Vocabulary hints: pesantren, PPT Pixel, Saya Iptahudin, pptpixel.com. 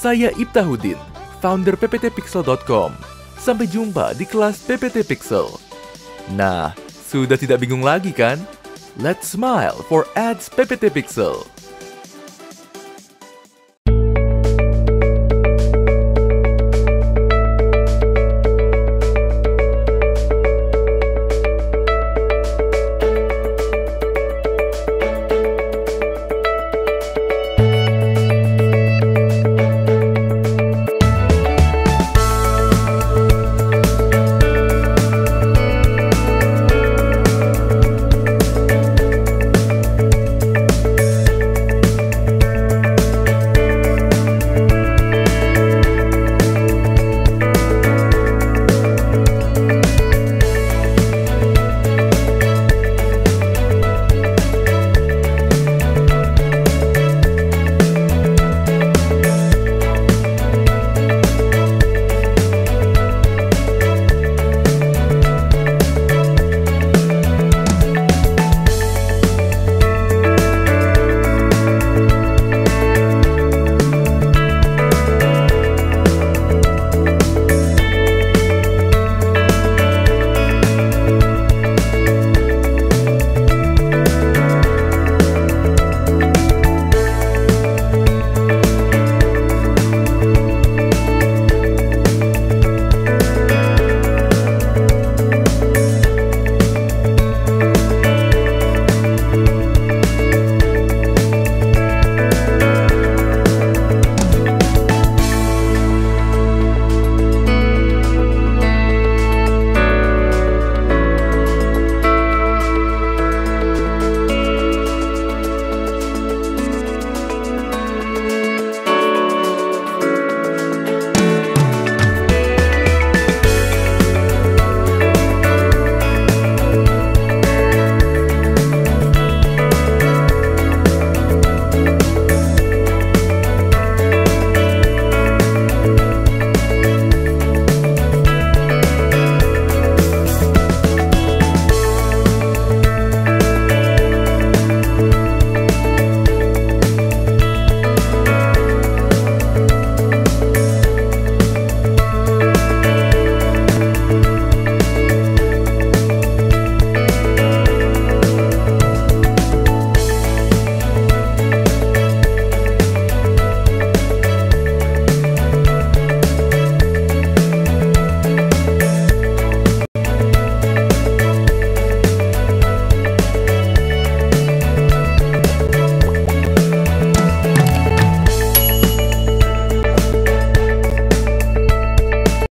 Saya Iptahudin, founder pptpixel.com. Sampai jumpa di kelas PPT Pixel. Nah, sudah tidak bingung lagi kan? Let's smile for ads PPT Pixel.